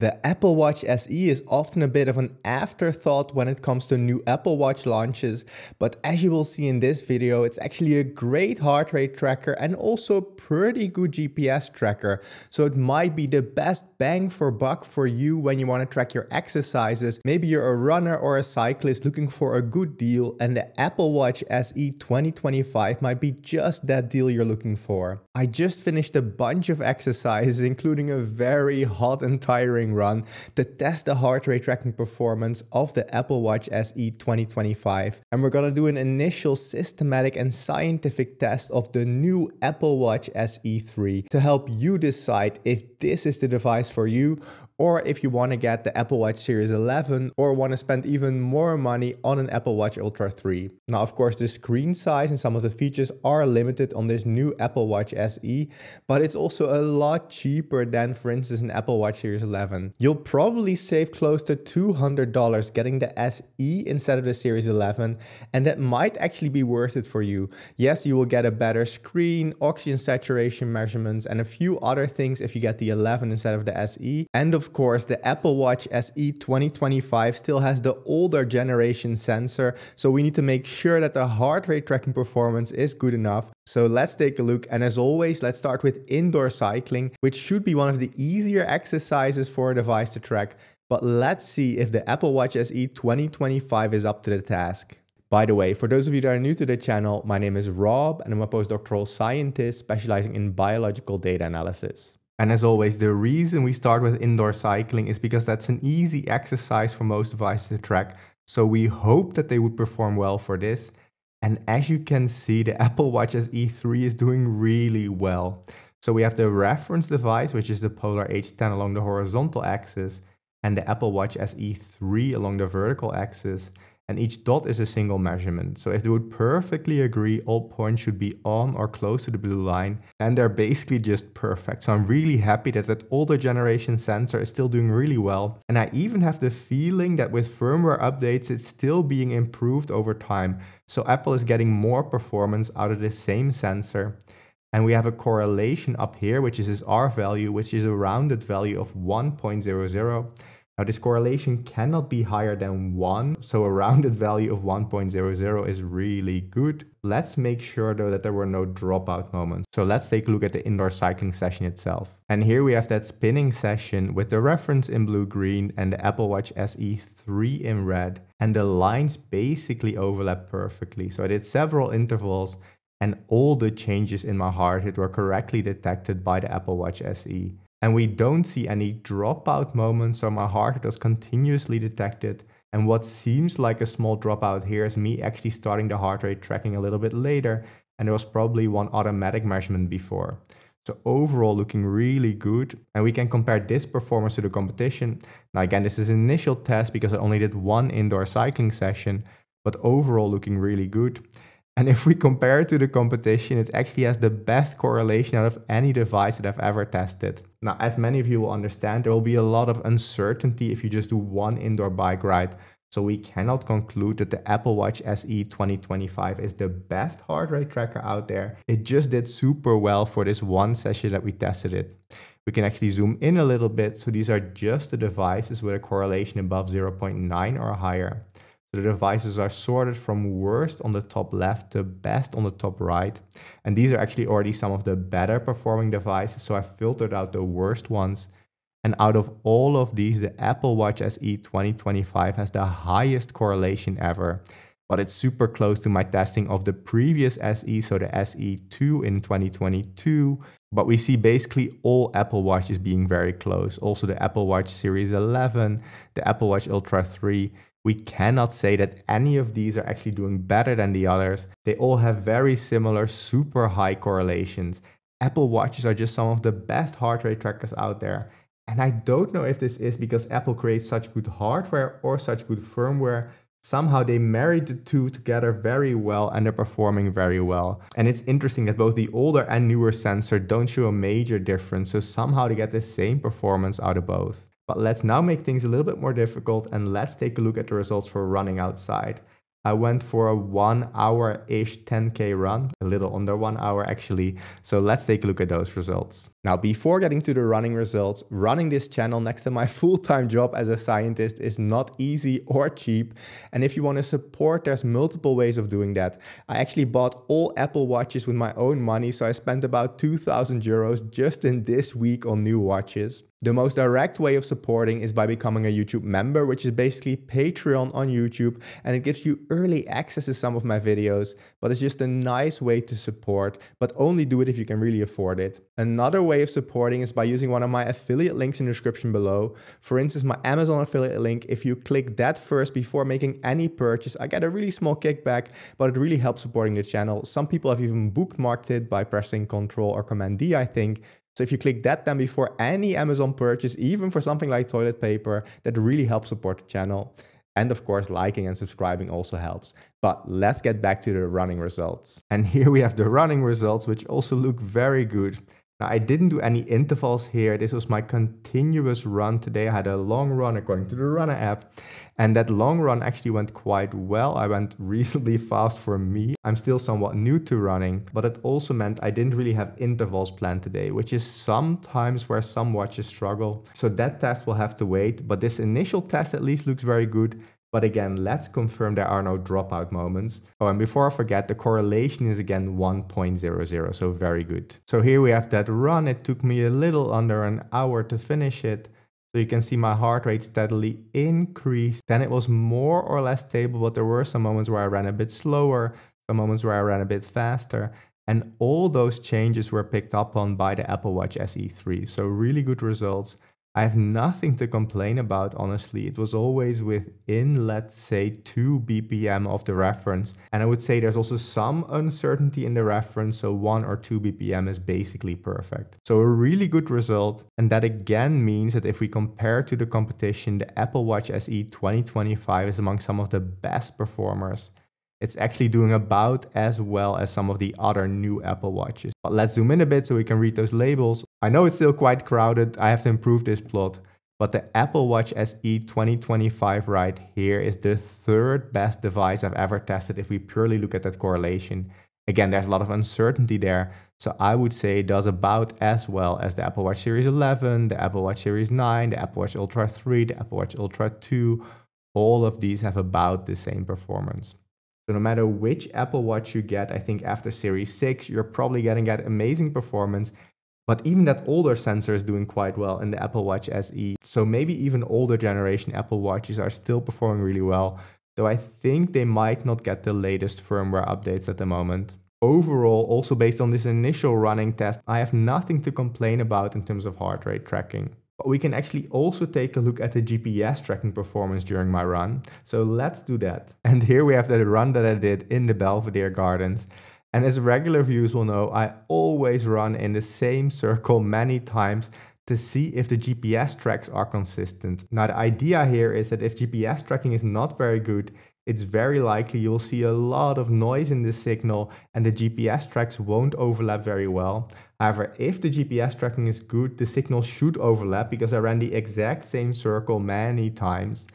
The Apple Watch SE is often a bit of an afterthought when it comes to new Apple Watch launches, but as you will see in this video, it's actually a great heart rate tracker and also a pretty good GPS tracker. So it might be the best bang for buck for you when you want to track your exercises. Maybe you're a runner or a cyclist looking for a good deal, and the Apple Watch SE 2025 might be just that deal you're looking for. I just finished a bunch of exercises, including a very hot and tiring run to test the heart rate tracking performance of the Apple Watch SE 2025. And we're gonna do an initial systematic and scientific test of the new Apple Watch SE 3 to help you decide if this is the device for you, or if you want to get the Apple Watch Series 11 or want to spend even more money on an Apple Watch Ultra 3. Now, of course, the screen size and some of the features are limited on this new Apple Watch SE, but it's also a lot cheaper than, for instance, an Apple Watch Series 11. You'll probably save close to $200 getting the SE instead of the Series 11, and that might actually be worth it for you. Yes, you will get a better screen, oxygen saturation measurements, and a few other things if you get the 11 instead of the SE. And of course, the Apple Watch SE 2025 still has the older generation sensor, so we need to make sure that the heart rate tracking performance is good enough. So let's take a look, and as always, let's start with indoor cycling, which should be one of the easier exercises for a device to track, but let's see if the Apple Watch SE 2025 is up to the task. By the way, for those of you that are new to the channel, my name is Rob and I'm a postdoctoral scientist specializing in biological data analysis. And as always, the reason we start with indoor cycling is because that's an easy exercise for most devices to track. So we hope that they would perform well for this. And as you can see, the Apple Watch SE 3 is doing really well. So we have the reference device, which is the Polar H10 along the horizontal axis, and the Apple Watch SE 3 along the vertical axis. And each dot is a single measurement. So if they would perfectly agree, all points should be on or close to the blue line. And they're basically just perfect. So I'm really happy that that older generation sensor is still doing really well. And I even have the feeling that with firmware updates, it's still being improved over time. So Apple is getting more performance out of the same sensor. And we have a correlation up here, which is this R value, which is a rounded value of 1.00. Now, this correlation cannot be higher than 1, so a rounded value of 1.00 is really good. Let's make sure, though, that there were no dropout moments. So let's take a look at the indoor cycling session itself. And here we have that spinning session with the reference in blue-green and the Apple Watch SE 3 in red. And the lines basically overlap perfectly. So I did several intervals, and all the changes in my heart rate were correctly detected by the Apple Watch SE. And we don't see any dropout moments, so my heart rate was continuously detected. And what seems like a small dropout here is me actually starting the heart rate tracking a little bit later, and there was probably one automatic measurement before. So overall looking really good, and we can compare this performance to the competition. Now again, this is an initial test because I only did one indoor cycling session, but overall looking really good. And if we compare it to the competition, it actually has the best correlation out of any device that I've ever tested. Now, as many of you will understand, there will be a lot of uncertainty if you just do one indoor bike ride. So we cannot conclude that the Apple Watch SE 2025 is the best heart rate tracker out there. It just did super well for this one session that we tested it. We can actually zoom in a little bit. So these are just the devices with a correlation above 0.9 or higher. The devices are sorted from worst on the top left to best on the top right. And these are actually already some of the better performing devices, so I filtered out the worst ones. And out of all of these, the Apple Watch SE 2025 has the highest correlation ever. But it's super close to my testing of the previous SE, so the SE 2 in 2022. But we see basically all Apple Watches being very close. Also the Apple Watch Series 11, the Apple Watch Ultra 3. We cannot say that any of these are actually doing better than the others. They all have very similar, super high correlations. Apple Watches are just some of the best heart rate trackers out there. And I don't know if this is because Apple creates such good hardware or such good firmware. Somehow they married the two together very well, and they're performing very well. And it's interesting that both the older and newer sensor don't show a major difference. So somehow they get the same performance out of both. But let's now make things a little bit more difficult, and let's take a look at the results for running outside. I went for a 1-hour-ish 10K run, a little under 1 hour actually. So let's take a look at those results. Now, before getting to the running results, running this channel next to my full-time job as a scientist is not easy or cheap. And if you want to support, there's multiple ways of doing that. I actually bought all Apple Watches with my own money. So I spent about 2,000 euros just in this week on new watches. The most direct way of supporting is by becoming a YouTube member, which is basically Patreon on YouTube, and it gives you early access to some of my videos, but it's just a nice way to support, but only do it if you can really afford it. Another way of supporting is by using one of my affiliate links in the description below. For instance, my Amazon affiliate link, if you click that first before making any purchase, I get a really small kickback, but it really helps supporting the channel. Some people have even bookmarked it by pressing Ctrl or Command D, I think. So if you click that then before any Amazon purchase, even for something like toilet paper, that really helps support the channel. And of course, liking and subscribing also helps. But let's get back to the running results. And here we have the running results, which also look very good. Now, I didn't do any intervals here. This was my continuous run today. I had a long run according to the Runna app. And that long run actually went quite well. I went reasonably fast for me. I'm still somewhat new to running, but it also meant I didn't really have intervals planned today, which is sometimes where some watches struggle. So that test will have to wait, but this initial test at least looks very good. But again, let's confirm there are no dropout moments. Oh, and before I forget, the correlation is again 1.00, so very good. So here we have that run. It took me a little under an hour to finish it. So you can see my heart rate steadily increased. Then it was more or less stable, but there were some moments where I ran a bit slower, some moments where I ran a bit faster. And all those changes were picked up on by the Apple Watch SE 3. So really good results. I have nothing to complain about, honestly. It was always within, let's say, 2 BPM of the reference. And I would say there's also some uncertainty in the reference, so 1 or 2 BPM is basically perfect. So a really good result. And that again means that if we compare to the competition, the Apple Watch SE 2025 is among some of the best performers. It's actually doing about as well as some of the other new Apple Watches. But let's zoom in a bit so we can read those labels. I know it's still quite crowded. I have to improve this plot. But the Apple Watch SE 2025 right here is the third best device I've ever tested if we purely look at that correlation. Again, there's a lot of uncertainty there. So I would say it does about as well as the Apple Watch Series 11, the Apple Watch Series 9, the Apple Watch Ultra 3, the Apple Watch Ultra 2. All of these have about the same performance. So no matter which Apple Watch you get, I think after Series 6, you're probably going to get amazing performance. But even that older sensor is doing quite well in the Apple Watch SE. So maybe even older generation Apple Watches are still performing really well, though I think they might not get the latest firmware updates at the moment. Overall, also based on this initial running test, I have nothing to complain about in terms of heart rate tracking. But we can actually also take a look at the GPS tracking performance during my run. So let's do that. And here we have the run that I did in the Belvedere Gardens. And as regular viewers will know, I always run in the same circle many times to see if the GPS tracks are consistent. Now, the idea here is that if GPS tracking is not very good, it's very likely you'll see a lot of noise in the signal and the GPS tracks won't overlap very well. However, if the GPS tracking is good, the signal should overlap because I ran the exact same circle many times.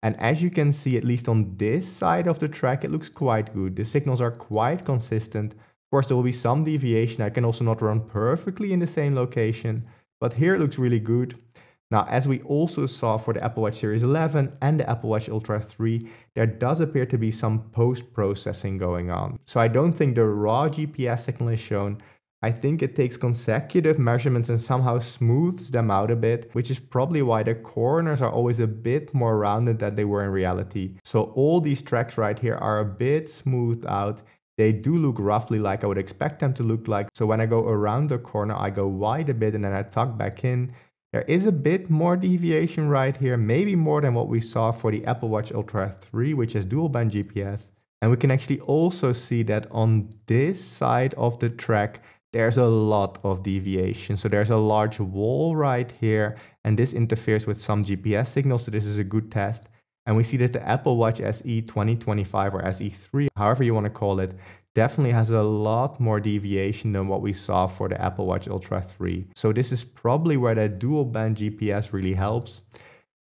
And as you can see, at least on this side of the track, it looks quite good. The signals are quite consistent. Of course, there will be some deviation. I can also not run perfectly in the same location, but here it looks really good. Now, as we also saw for the Apple Watch Series 11 and the Apple Watch Ultra 3, there does appear to be some post-processing going on. So I don't think the raw GPS signal is shown. I think it takes consecutive measurements and somehow smooths them out a bit, which is probably why the corners are always a bit more rounded than they were in reality. So all these tracks right here are a bit smoothed out. They do look roughly like I would expect them to look like. So when I go around the corner, I go wide a bit and then I tuck back in. There is a bit more deviation right here, maybe more than what we saw for the Apple Watch Ultra 3, which has dual band GPS. And we can actually also see that on this side of the track, there's a lot of deviation. So there's a large wall right here, and this interferes with some GPS signals. So this is a good test. And we see that the Apple Watch SE 2025 or SE 3, however you want to call it, definitely has a lot more deviation than what we saw for the Apple Watch Ultra 3. So this is probably where that dual band GPS really helps.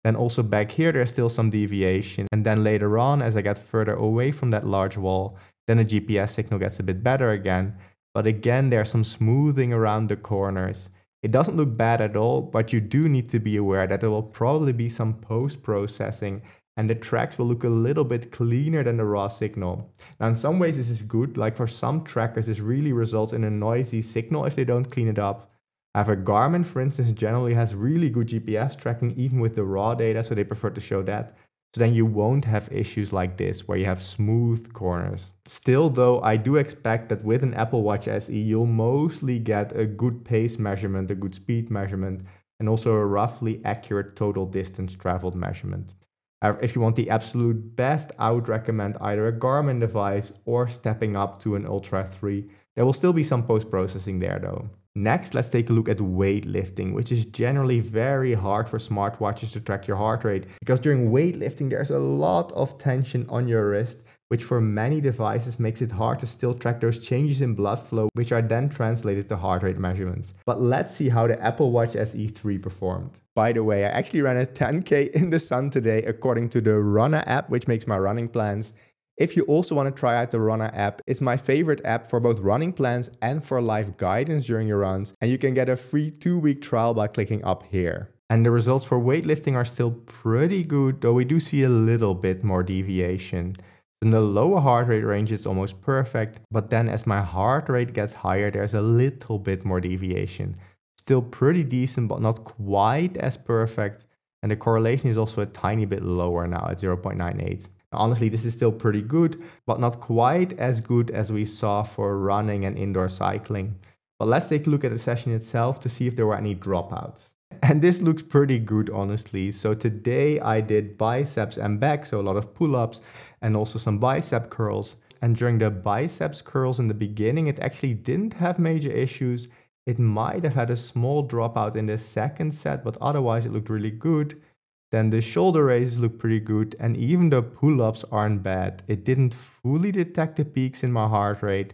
Then also back here, there's still some deviation. And then later on, as I get further away from that large wall, then the GPS signal gets a bit better again. But again, there's some smoothing around the corners. It doesn't look bad at all, but you do need to be aware that there will probably be some post-processing and the tracks will look a little bit cleaner than the raw signal. Now, in some ways this is good, like for some trackers, this really results in a noisy signal if they don't clean it up. However, Garmin, for instance, generally has really good GPS tracking even with the raw data, so they prefer to show that. So then you won't have issues like this where you have smooth corners. Still though, I do expect that with an Apple Watch SE, you'll mostly get a good pace measurement, a good speed measurement, and also a roughly accurate total distance traveled measurement. However, if you want the absolute best, I would recommend either a Garmin device or stepping up to an Ultra 3. There will still be some post-processing there though. Next, let's take a look at weightlifting, which is generally very hard for smartwatches to track your heart rate, because during weightlifting, there's a lot of tension on your wrist, which for many devices makes it hard to still track those changes in blood flow, which are then translated to heart rate measurements. But let's see how the Apple Watch SE 3 performed. By the way, I actually ran a 10K in the sun today, according to the Runna app, which makes my running plans. If you also want to try out the Runna app, it's my favorite app for both running plans and for live guidance during your runs, and you can get a free 2-week trial by clicking up here. And the results for weightlifting are still pretty good, though we do see a little bit more deviation. In the lower heart rate range it's almost perfect, but then as my heart rate gets higher there's a little bit more deviation. Still pretty decent, but not quite as perfect, and the correlation is also a tiny bit lower now at 0.98. Honestly, this is still pretty good, but not quite as good as we saw for running and indoor cycling. But let's take a look at the session itself to see if there were any dropouts. And this looks pretty good, honestly. So today I did biceps and back, so a lot of pull-ups and also some bicep curls. And during the biceps curls in the beginning, it actually didn't have major issues. It might have had a small dropout in the second set, but otherwise it looked really good. Then the shoulder raises look pretty good, and even the pull-ups aren't bad. It didn't fully detect the peaks in my heart rate,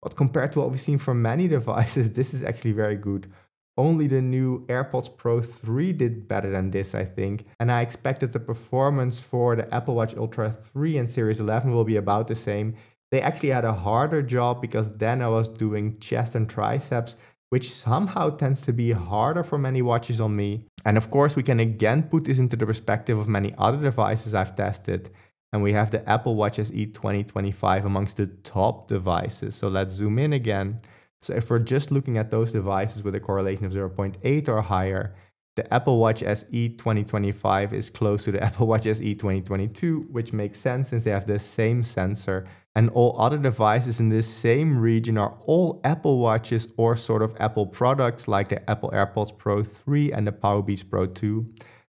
but compared to what we've seen from many devices, this is actually very good. Only the new AirPods Pro 3 did better than this, I think, and I expect that the performance for the Apple Watch Ultra 3 and Series 11 will be about the same. They actually had a harder job because then I was doing chest and triceps, which somehow tends to be harder for many watches on me. And of course, we can again put this into the perspective of many other devices I've tested. And we have the Apple Watch SE 2025 amongst the top devices. So let's zoom in again. So if we're just looking at those devices with a correlation of 0.8 or higher, the Apple Watch SE 2025 is close to the Apple Watch SE 2022, which makes sense since they have the same sensor. And all other devices in this same region are all Apple Watches or sort of Apple products like the Apple AirPods Pro 3 and the Powerbeats Pro 2.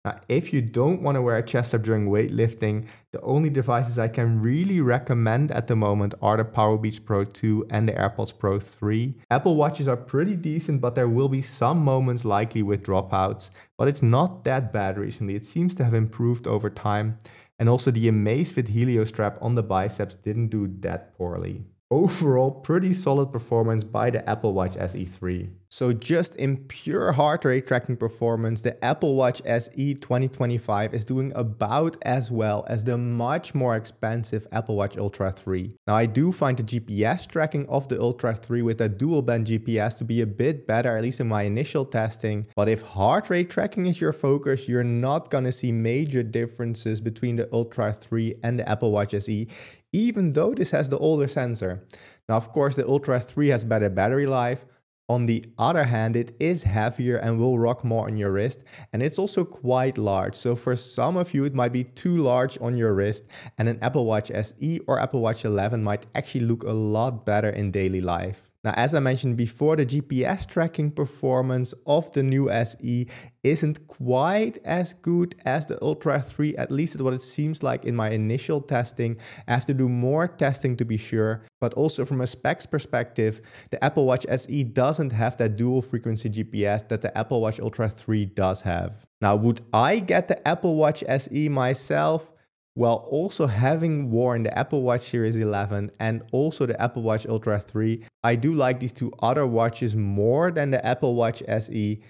Now, if you don't want to wear a chest strap during weightlifting, the only devices I can really recommend at the moment are the Powerbeats Pro 2 and the AirPods Pro 3. Apple Watches are pretty decent, but there will be some moments likely with dropouts, but it's not that bad recently. It seems to have improved over time. And also the Amazfit Helio strap on the biceps didn't do that poorly. Overall, pretty solid performance by the Apple Watch SE 3. So just in pure heart rate tracking performance, the Apple Watch SE 2025 is doing about as well as the much more expensive Apple Watch Ultra 3. Now I do find the GPS tracking of the Ultra 3 with that dual band GPS to be a bit better, at least in my initial testing. But if heart rate tracking is your focus, you're not gonna see major differences between the Ultra 3 and the Apple Watch SE, even though this has the older sensor. Now, of course, the Ultra 3 has better battery life. On the other hand, it is heavier and will rock more on your wrist. And it's also quite large. So for some of you, it might be too large on your wrist. And an Apple Watch SE or Apple Watch 11 might actually look a lot better in daily life. Now, as I mentioned before, the GPS tracking performance of the new SE isn't quite as good as the Ultra 3, at least at what it seems like in my initial testing. I have to do more testing to be sure, but also from a specs perspective, the Apple Watch SE doesn't have that dual frequency GPS that the Apple Watch Ultra 3 does have. Now, would I get the Apple Watch SE myself? Well, also having worn the Apple Watch Series 11 and also the Apple Watch Ultra 3, I do like these two other watches more than the Apple Watch SE,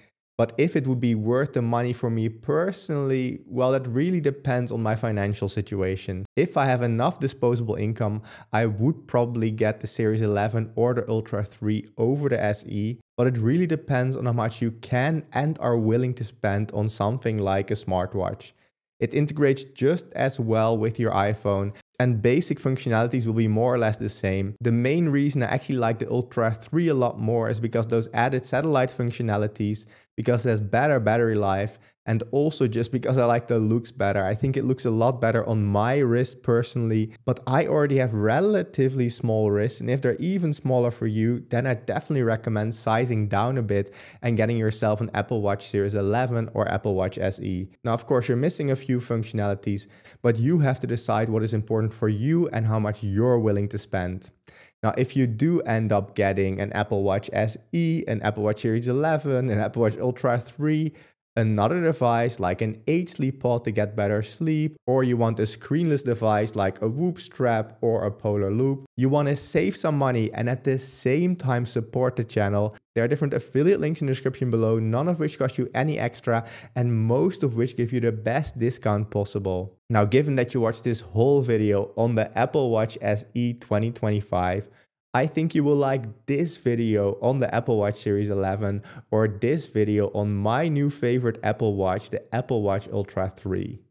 But if it would be worth the money for me personally, well, that really depends on my financial situation. If I have enough disposable income, I would probably get the Series 11 or the Ultra 3 over the SE, but it really depends on how much you can and are willing to spend on something like a smartwatch. It integrates just as well with your iPhone, and basic functionalities will be more or less the same. The main reason I actually like the Ultra 3 a lot more is because those added satellite functionalities, because it has better battery life, and also just because I like the looks better. I think it looks a lot better on my wrist personally, but I already have relatively small wrists, and if they're even smaller for you, then I definitely recommend sizing down a bit and getting yourself an Apple Watch Series 11 or Apple Watch SE. Now, of course, you're missing a few functionalities, but you have to decide what is important for you and how much you're willing to spend. Now, if you do end up getting an Apple Watch SE, an Apple Watch Series 11, an Apple Watch Ultra 3, another device like an 8 Sleep Pod to get better sleep, or you want a screenless device like a Whoop Strap or a Polar Loop, you want to save some money and at the same time support the channel. There are different affiliate links in the description below, none of which cost you any extra and most of which give you the best discount possible. Now, given that you watched this whole video on the Apple Watch SE 2025, I think you will like this video on the Apple Watch Series 11 or this video on my new favorite Apple Watch, the Apple Watch Ultra 3.